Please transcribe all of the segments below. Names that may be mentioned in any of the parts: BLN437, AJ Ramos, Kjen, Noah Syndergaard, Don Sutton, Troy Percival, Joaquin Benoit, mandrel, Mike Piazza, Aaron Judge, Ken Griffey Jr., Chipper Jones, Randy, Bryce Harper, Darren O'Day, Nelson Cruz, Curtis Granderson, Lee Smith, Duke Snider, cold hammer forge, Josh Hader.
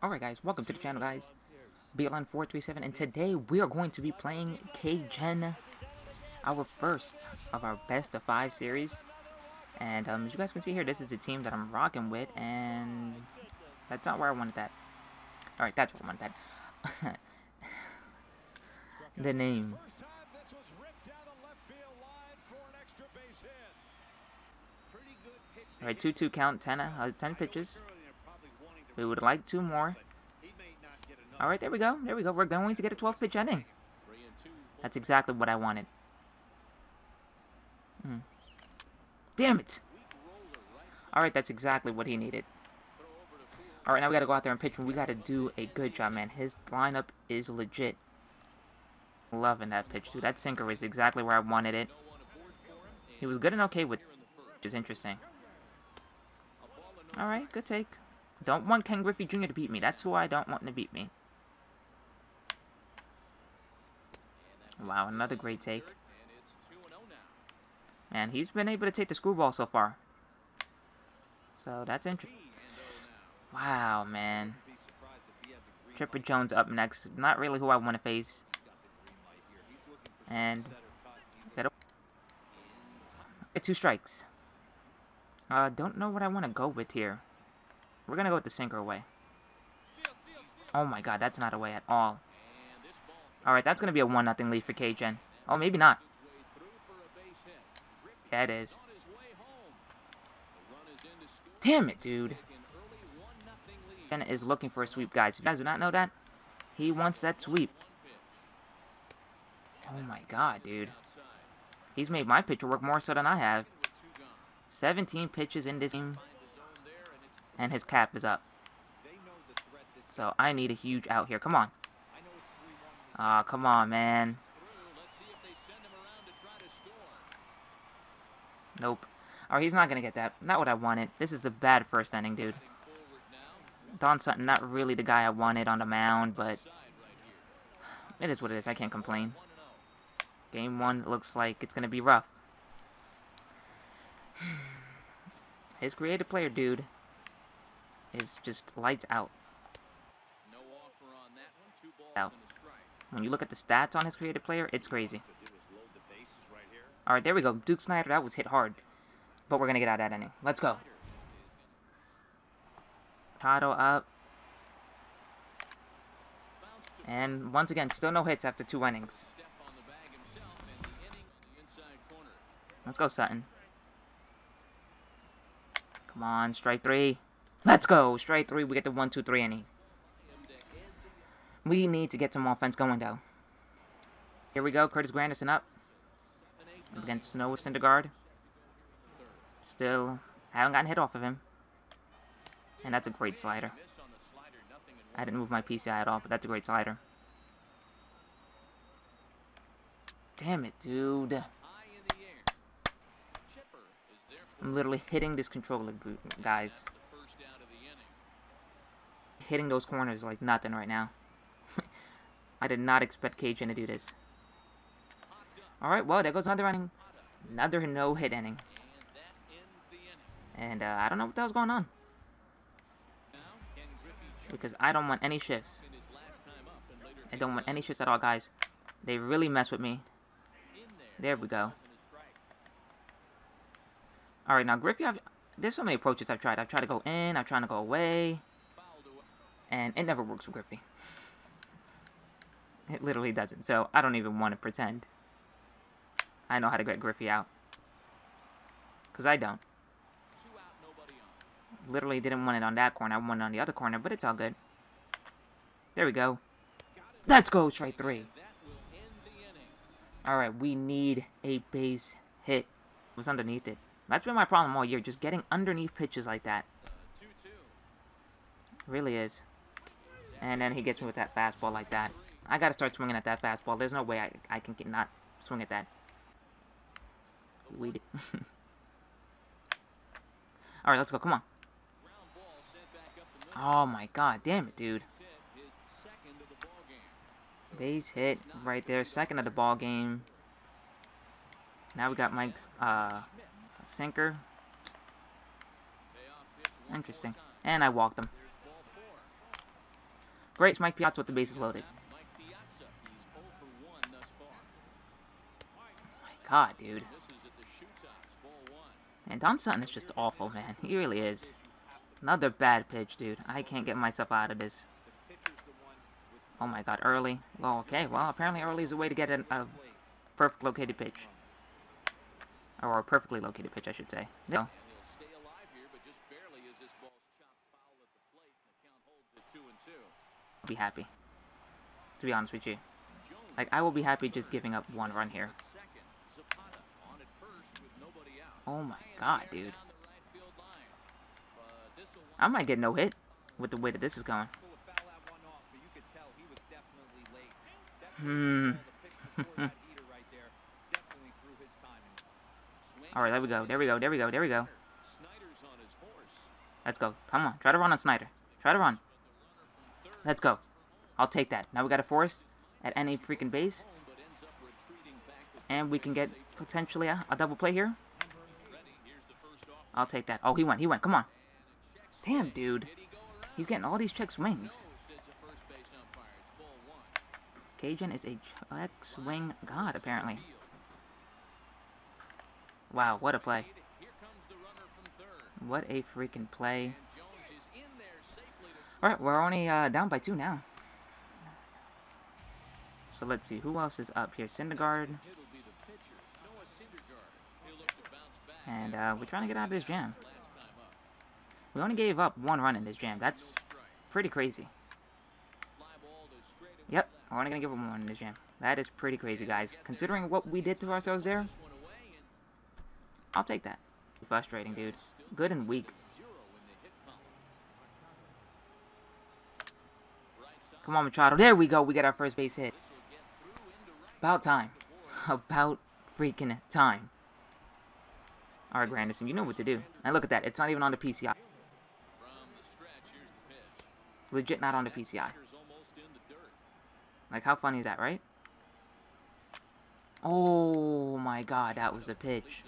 Alright guys, welcome to the channel guys, BLN437, and today we are going to be playing Kjen, our first of our best of 5 series. And as you guys can see here, this is the team that I'm rocking with, and that's not where I wanted that. Alright, that's where I wanted that. The name. Alright, 2-2 count, 10 pitches. We would like 2 more. Alright, there we go. There we go. We're going to get a 12-pitch inning. That's exactly what I wanted. Damn it! Alright, that's exactly what he needed. Alright, now we gotta go out there and pitch, and we gotta do a good job, man. His lineup is legit. Loving that pitch, dude. That sinker is exactly where I wanted it. He was good and okay with it, which is interesting. Alright, good take. Don't want Ken Griffey Jr. to beat me. That's who I don't want to beat me. Wow, another great take. Man, he's been able to take the screwball so far. So, that's interesting. Wow, man. Chipper Jones up next. Not really who I want to face. And that'll get 2 strikes. Don't know what I want to go with here. We're going to go with the sinker away. Oh my god, that's not away at all. Alright, that's going to be a 1-0 lead for Kjen. Oh, maybe not. Yeah, it is. Damn it, dude. Kjen is looking for a sweep, guys. If you guys do not know that, he wants that sweep. Oh my god, dude. He's made my pitcher work more so than I have. 17 pitches in this game. And his cap is up. So I need a huge out here. Come on. Ah, come on, man. Nope. Alright, he's not going to get that. Not what I wanted. This is a bad first inning, dude. Don Sutton, not really the guy I wanted on the mound, but it is what it is. I can't complain. Game 1 looks like it's going to be rough. His creative player, dude, is just lights out. No offer on that one. 2 balls out. When you look at the stats on his creative player, it's crazy. Alright, there we go. Duke Snider, that was hit hard. But we're going to get out of that inning. Let's go. Title up. And once again, still no hits after 2 innings. Let's go, Sutton. Come on, strike 3. Let's go. Strike 3. We get the 1-2-3 inning. We need to get some offense going, though. Here we go. Curtis Granderson up. Up against Noah Syndergaard. Still haven't gotten hit off of him. And that's a great slider. I didn't move my PCI at all, but that's a great slider. Damn it, dude. I'm literally hitting this controller, guys. Hitting those corners like nothing right now. I did not expect Kjen to do this. Alright, well, there goes another inning. Another no-hit inning. And I don't know what the hell's going on. Because I don't want any shifts. I don't want any shifts at all, guys. They really mess with me. There we go. Alright, now Griffey, there's so many approaches I've tried. I've tried to go in, I've tried to go away. And it never works with Griffey. It literally doesn't. So I don't even want to pretend I know how to get Griffey out, because I don't. Literally didn't want it on that corner. I wanted it on the other corner, but it's all good. There we go. Let's go, strike 3. Alright, we need a base hit. It was underneath it. That's been my problem all year, just getting underneath pitches like that. It really is. And then he gets me with that fastball like that. I gotta start swinging at that fastball. There's no way I can not swing at that. We did. Alright, let's go. Come on. Oh my god. Damn it, dude. Base hit right there. Second of the ball game. Now we got Mike's sinker. Interesting. And I walked him. Great, Mike Piazza with the bases loaded. Oh my God, dude. And Don Sutton is just awful, man. He really is. Another bad pitch, dude. I can't get myself out of this. Oh my God, early. Well, okay, well, apparently early is a way to get a perfect located pitch. Or a perfectly located pitch, I should say. No. Be happy, to be honest with you. Like, I will be happy just giving up one run here. Oh my God, dude. I might get no hit with the way that this is going. Alright, there we go. There we go. There we go. There we go. Let's go. Come on. Try to run on Snider. Try to run. Let's go. I'll take that. Now we got a force at any freaking base. And we can get potentially a double play here. I'll take that. Oh, he went. He went. Come on. Damn, dude. He's getting all these check swings. Cajun is a check swing god, apparently. Wow, what a play. What a freaking play. Alright, we're only down by 2 now. So let's see, who else is up here? Syndergaard. And we're trying to get out of this jam. We only gave up 1 run in this jam. That's pretty crazy. Yep, we're only going to give up 1 in this jam. That is pretty crazy, guys. Considering what we did to ourselves there, I'll take that. Frustrating, dude. Good and weak. Come on, Machado. There we go. We got our first base hit. About time. About freaking time. All right, Granderson, you know what to do. And look at that. It's not even on the PCI. Legit not on the PCI. Like, how funny is that, right? Oh, my God. That was the pitch.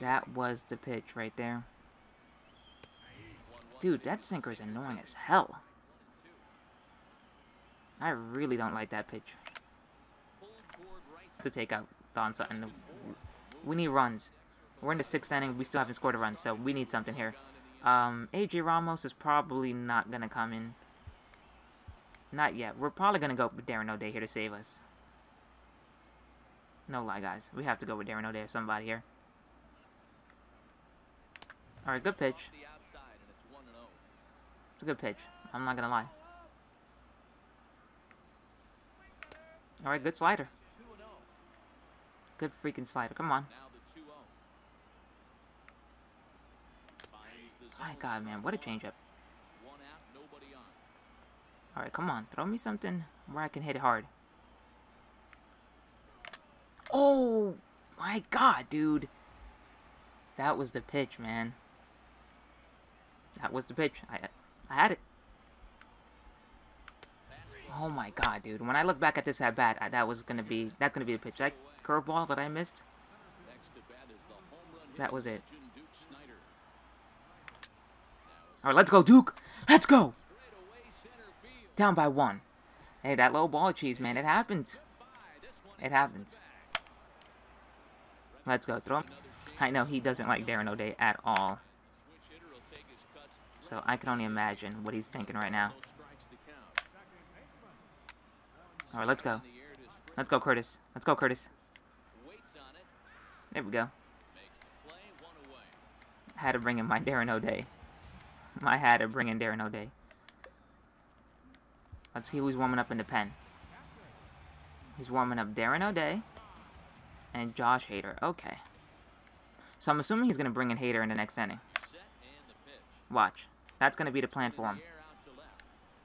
That was the pitch right there. Dude, that sinker is annoying as hell. I really don't like that pitch. To take out Don Sutton. We need runs. We're in the 6th inning. We still haven't scored a run, so we need something here. AJ Ramos is probably not going to come in. Not yet. We're probably going to go with Darren O'Day here to save us. No lie, guys. We have to go with Darren O'Day or somebody here. Alright, good pitch. It's a good pitch. I'm not going to lie. Alright, good slider. Good freaking slider. Come on. My God, man. What a changeup. Alright, come on. Throw me something where I can hit it hard. Oh, my God, dude. That was the pitch, man. That was the pitch. I had it. Oh my God, dude! When I look back at this at bat, that's gonna be the pitch. That curveball that I missed. That was it. All right, let's go, Duke. Let's go. Down by 1. Hey, that low ball cheese, man. It happens. It happens. Let's go. Throw him. I know he doesn't like Darren O'Day at all. So I can only imagine what he's thinking right now. All right, let's go. Let's go, Curtis. Let's go, Curtis. There we go. I had to bring in my Darren O'Day. I had to bring in Darren O'Day. Let's see who's warming up in the pen. He's warming up Darren O'Day and Josh Hader. Okay. So I'm assuming he's going to bring in Hader in the next inning. Watch. That's going to be the plan for him.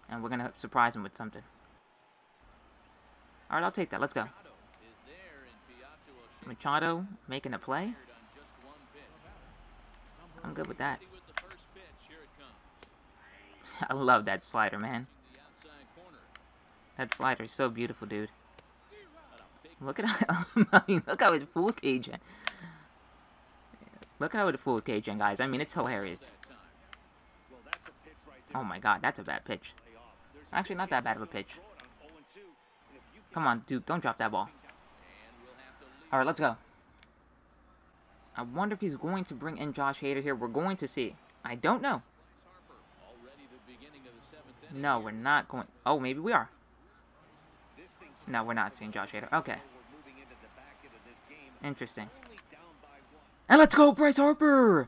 And we're going to surprise him with something. Alright, I'll take that. Let's go. Machado making a play. I'm good with that. I love that slider, man. That slider is so beautiful, dude. Look at how, I mean, look how it fools Cajun. Look how it fools Cajun, guys. I mean, it's hilarious. Oh my God, that's a bad pitch. Actually, not that bad of a pitch. Come on, Duke, don't drop that ball. Alright, let's go. I wonder if he's going to bring in Josh Hader here. We're going to see. I don't know. No, we're not going. Oh, maybe we are. No, we're not seeing Josh Hader. Okay. Interesting. And let's go, Bryce Harper!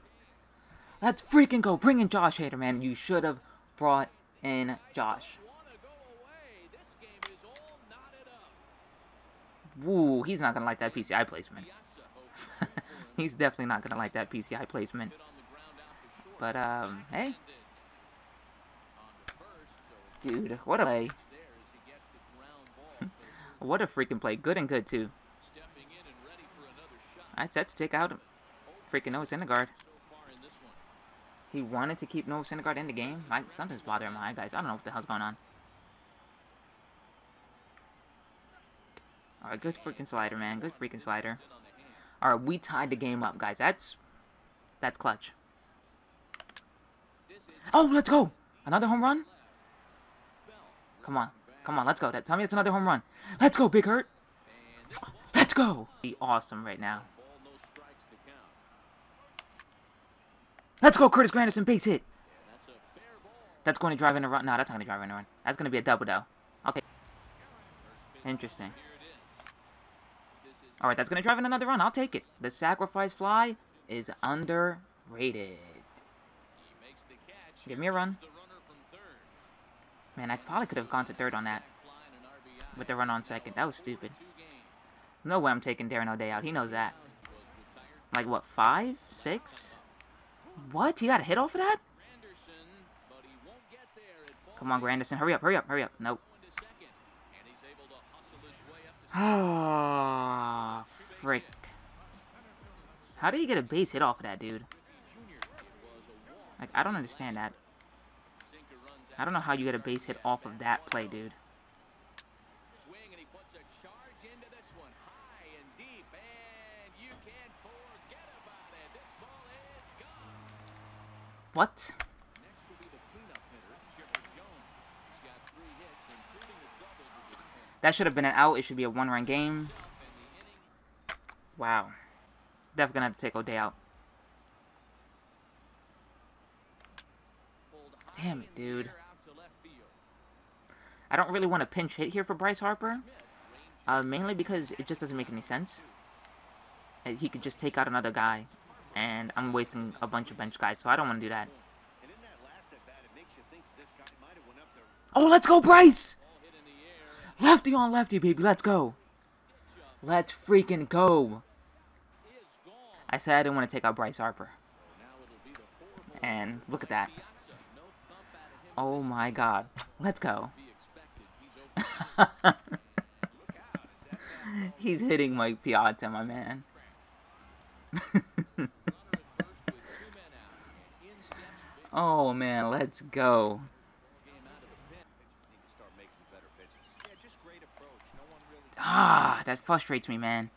Let's freaking go. Bring in Josh Hader, man. You should have brought in Josh. Ooh, he's not going to like that PCI placement. He's definitely not going to like that PCI placement. But, hey. Dude, what a play. What a freaking play. Good and good, too. I said to take out freaking Noah Syndergaard. He wanted to keep Noah Syndergaard in the game. Something's bothering my eye, guys. I don't know what the hell's going on. Alright, good freaking slider, man. Good freaking slider. Alright, we tied the game up, guys. That's clutch. Oh, let's go! Another home run? Come on. Come on, let's go. Tell me it's another home run. Let's go, Big Hurt. Let's go. Be awesome right now. Let's go, Curtis Granderson, base hit. That's going to drive in a run. No, that's not going to drive in a run. That's going to be a double, though. Okay. Interesting. All right, that's going to drive in another run. I'll take it. The sacrifice fly is underrated. Give me a run. Man, I probably could have gone to third on that with the run on second. That was stupid. No way I'm taking Darren O'Day out. He knows that. Like, what, 5, 6? What? He got a hit off of that? Come on, Granderson. Hurry up, hurry up, hurry up. Nope. Oh, frick. How did he get a base hit off of that, dude? Like, I don't understand that. I don't know how you get a base hit off of that play, dude. What? That should have been an out. It should be a one-run game. Wow. Definitely gonna have to take O'Day out. Damn it, dude. I don't really want to pinch hit here for Bryce Harper. Mainly because it just doesn't make any sense. He could just take out another guy. And I'm wasting a bunch of bench guys, so I don't want to do that. Oh, let's go, Bryce! Lefty on lefty, baby. Let's go. Let's freaking go. I said I didn't want to take out Bryce Harper. And look at that. Oh, my God. Let's go. He's hitting Mike Piazza, my man. Oh man, let's go. Ah, that frustrates me, man.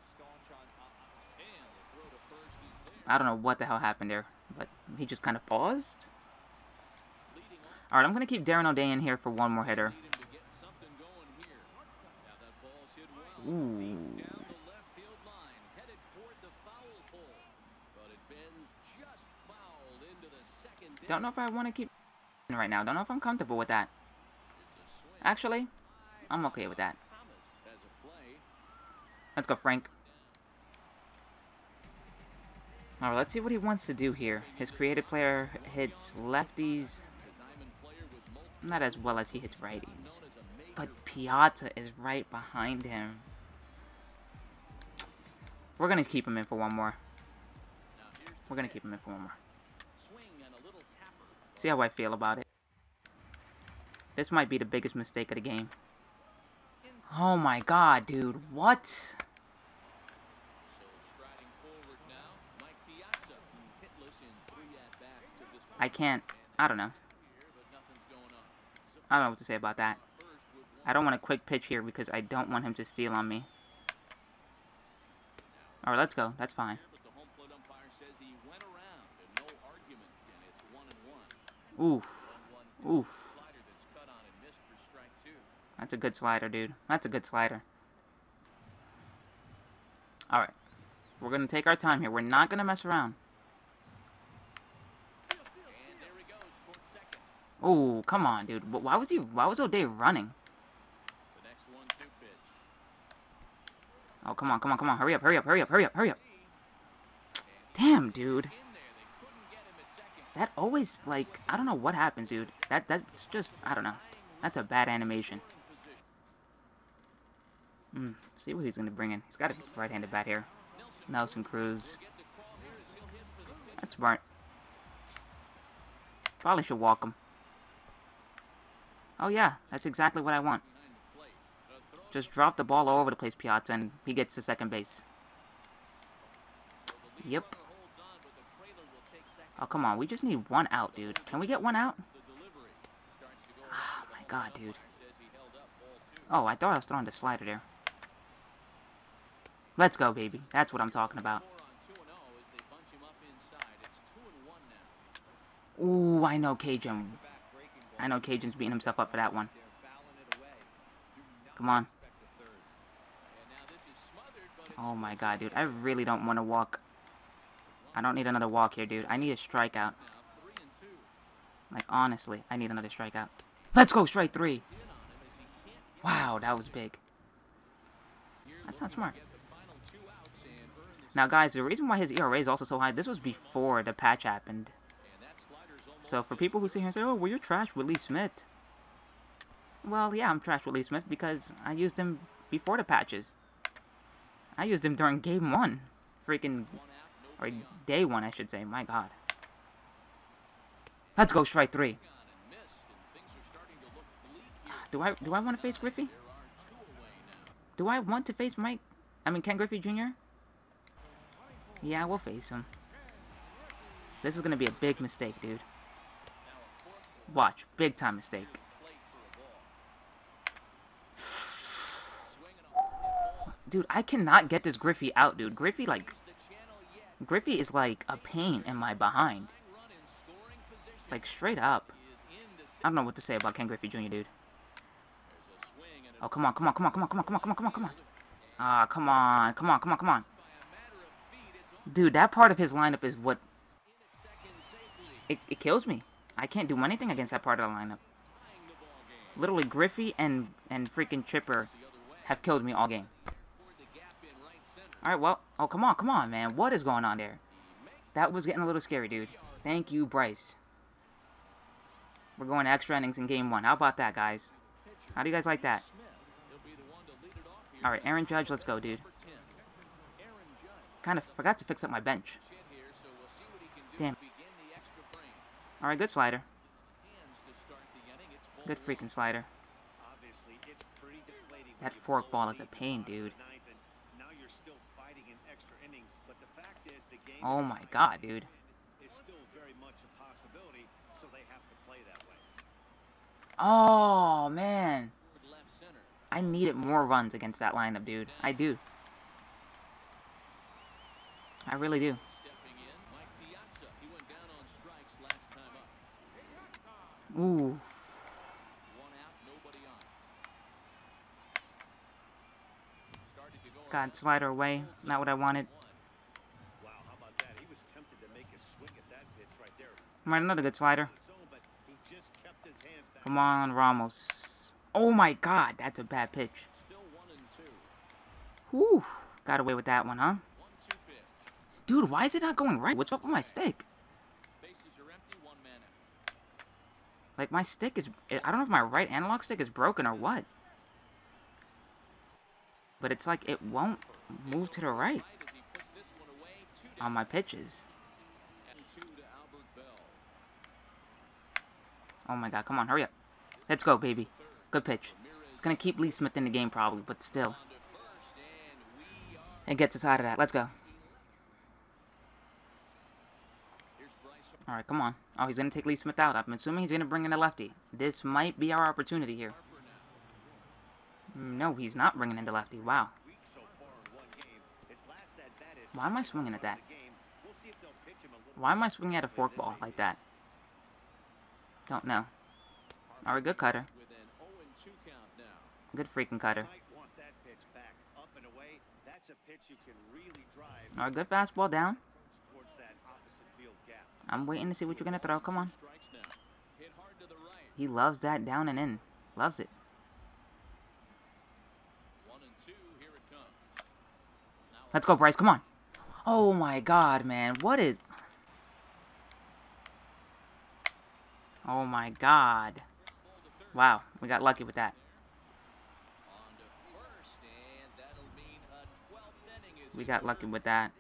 I don't know what the hell happened there, but he just kind of paused. All right, I'm gonna keep Darren O'Day in here for one more hitter. Ooh. Don't know if I want to keep right now. Don't know if I'm comfortable with that. Actually, I'm okay with that. Let's go, Frank. Alright, let's see what he wants to do here. His creative player hits lefties. Not as well as he hits righties. But Piazza is right behind him. We're going to keep him in for one more. We're going to keep him in for one more. See how I feel about it. This might be the biggest mistake of the game. Oh my God, dude. What? I can't. I don't know. I don't know what to say about that. I don't want a quick pitch here because I don't want him to steal on me. Alright, let's go. That's fine. Oof. Oof. That's a good slider, dude. That's a good slider. Alright. We're going to take our time here. We're not going to mess around. Oh, come on, dude. Why was he? Why was O'Day running? Oh, come on, come on, come on. Hurry up, hurry up, hurry up, hurry up, hurry up. Damn, dude. That always, like, I don't know what happens, dude. That's just, I don't know. That's a bad animation. See what he's going to bring in. He's got a right-handed bat here. Nelson Cruz. That's smart. Probably should walk him. Oh, yeah. That's exactly what I want. Just drop the ball all over the place, Piazza, and he gets to second base. Yep. Oh, come on. We just need one out, dude. Can we get one out? Oh, my God, dude. Oh, I thought I was throwing the slider there. Let's go, baby. That's what I'm talking about. Ooh, I know Kjen. I know Kjen's beating himself up for that one. Come on. Oh, my God, dude. I really don't want to walk. I don't need another walk here, dude. I need a strikeout. Like, honestly, I need another strikeout. Let's go, strike three. Wow, that was big. That's not smart. Now, guys, the reason why his ERA is also so high, this was before the patch happened. So, for people who sit here and say, oh, well, you're trash with Lee Smith. Well, yeah, I'm trash with Lee Smith because I used him before the patches. I used him during game one. Freaking... or day one, I should say. My God. Let's go, strike three. Do I want to face Griffey? Do I want to face Mike? I mean, Ken Griffey Jr.? Yeah, we'll face him. This is going to be a big mistake, dude. Watch. Big-time mistake. Dude, I cannot get this Griffey out, dude. Griffey, like... Griffey is like a pain in my behind. Like, straight up. I don't know what to say about Ken Griffey Jr., dude. Oh, come on, come on, come on, come on, come on, come on, come on, come on, come on. Ah, come on, come on, come on, come on. Dude, that part of his lineup is what... It kills me. I can't do anything against that part of the lineup. Literally, Griffey and freaking Chipper have killed me all game. All right, well, oh, come on, come on, man. What is going on there? That was getting a little scary, dude. Thank you, Bryce. We're going to extra innings in game one. How about that, guys? How do you guys like that? All right, Aaron Judge, let's go, dude. Kind of forgot to fix up my bench. Damn. All right, good slider. Good freaking slider. That forkball is a pain, dude. Oh my God, dude. Oh, man. I needed more runs against that lineup, dude. I do. I really do. Ooh. God, slider away. Not what I wanted. All right, another good slider. Come on, Ramos. Oh, my God. That's a bad pitch. Whew. Got away with that one, huh? Dude, why is it not going right? What's up with my stick? Like, my stick is... I don't know if my right analog stick is broken or what. But it's like it won't move to the right on my pitches. Oh, my God. Come on. Hurry up. Let's go, baby. Good pitch. It's going to keep Lee Smith in the game probably, but still. It gets us out of that. Let's go. All right, come on. Oh, he's going to take Lee Smith out. I'm assuming he's going to bring in a lefty. This might be our opportunity here. No, he's not bringing in the lefty. Wow. Why am I swinging at that? Why am I swinging at a forkball like that? Don't know. All right, good cutter. Good freaking cutter. Alright, good fastball down. I'm waiting to see what you're going to throw. Come on. He loves that down and in. Loves it. Let's go, Bryce. Come on. Oh, my God, man. What is... Oh, my God. Wow. We got lucky with that. We got lucky with that.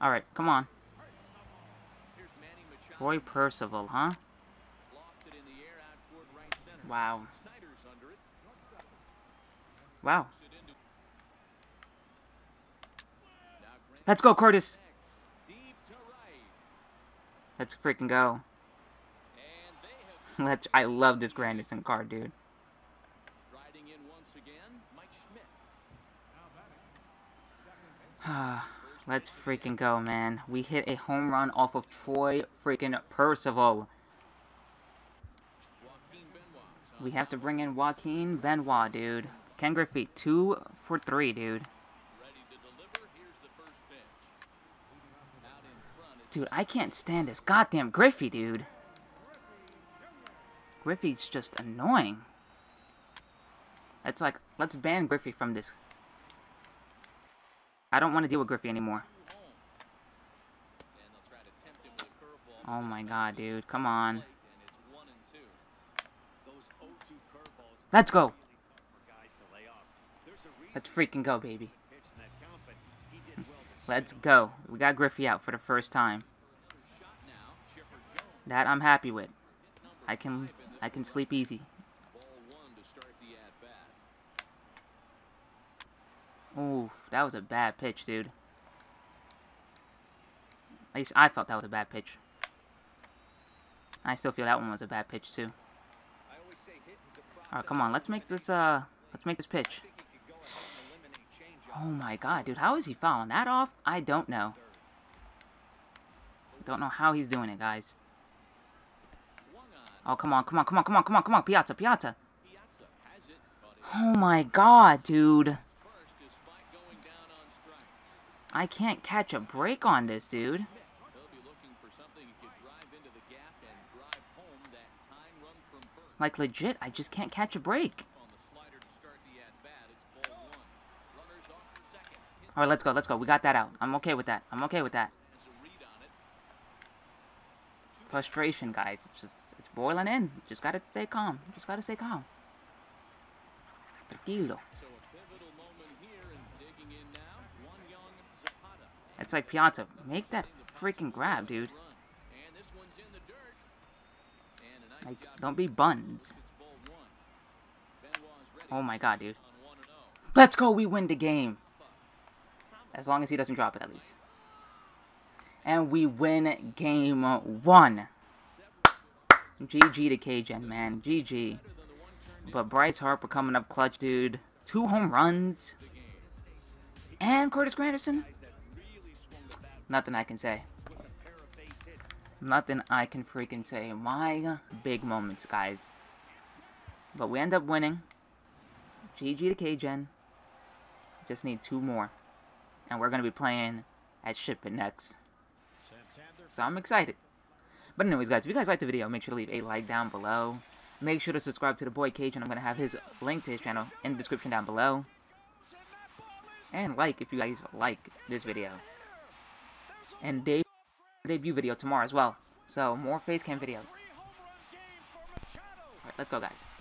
All right, come on. Troy Percival, huh? Wow. Wow. Let's go, Curtis. Let's freaking go. Let's. I love this Granderson card, dude. Let's freaking go, man. We hit a home run off of Troy freaking Percival. We have to bring in Joaquin Benoit, dude. Ken Griffey, 2 for 3, dude. Dude, I can't stand this goddamn Griffey, dude. Griffey's just annoying. It's like, let's ban Griffey from this. I don't want to deal with Griffey anymore. Oh my God, dude. Come on. Let's go. Let's freaking go, baby. Let's go. We got Griffey out for the first time. That I'm happy with. I can sleep easy. Oof, that was a bad pitch, dude. At least I felt that was a bad pitch. I still feel that one was a bad pitch too. Alright, come on, let's make this pitch. Oh my God, dude, how is he fouling that off? I don't know. Don't know how he's doing it, guys. Oh, come on, come on, come on, come on, come on, come on, Piazza, Piazza. Oh my God, dude. I can't catch a break on this, dude. Like, legit, I just can't catch a break. All right, let's go, let's go. We got that out. I'm okay with that. I'm okay with that. Frustration, guys. It's just, it's boiling in. Just gotta stay calm. Just gotta stay calm. Tranquilo. It's like Piazza, make that freaking grab, dude. Like, don't be buns. Oh my God, dude. Let's go, we win the game. As long as he doesn't drop it, at least. And we win game 1. GG to Kjen, man. GG. But Bryce Harper coming up clutch, dude. 2 home runs. And Curtis Granderson. Nothing I can say. Nothing I can freaking say. My big moments, guys. But we end up winning. GG to Kjen. Just need 2 more. And we're going to be playing at Shipping next. So I'm excited. But anyways, guys, if you guys liked the video, make sure to leave a like down below. Make sure to subscribe to the boy Kjen. I'm going to have his link to his channel in the description down below. And like if you guys like this video. And debut video tomorrow as well. So, more face cam videos. Alright, let's go, guys.